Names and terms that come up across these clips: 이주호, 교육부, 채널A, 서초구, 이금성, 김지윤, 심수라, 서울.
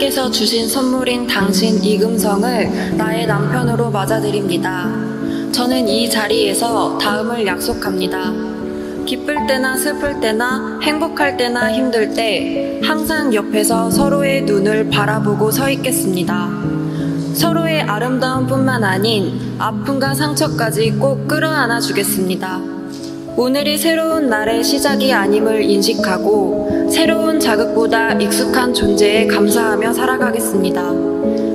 하나님께서 주신 선물인 당신 이금성을 나의 남편으로 맞아드립니다. 저는 이 자리에서 다음을 약속합니다. 기쁠 때나 슬플 때나 행복할 때나 힘들 때 항상 옆에서 서로의 눈을 바라보고 서 있겠습니다. 서로의 아름다움뿐만 아닌 아픔과 상처까지 꼭 끌어안아 주겠습니다. 오늘이 새로운 날의 시작이 아님을 인식하고 새로운 자극보다 익숙한 존재에 감사하며 살아가겠습니다.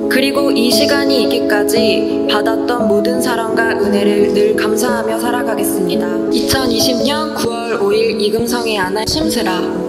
그리고 이 시간이 있기까지 받았던 모든 사랑과 은혜를 늘 감사하며 살아가겠습니다. 2020년 9월 5일 이금성의 아나 심수라.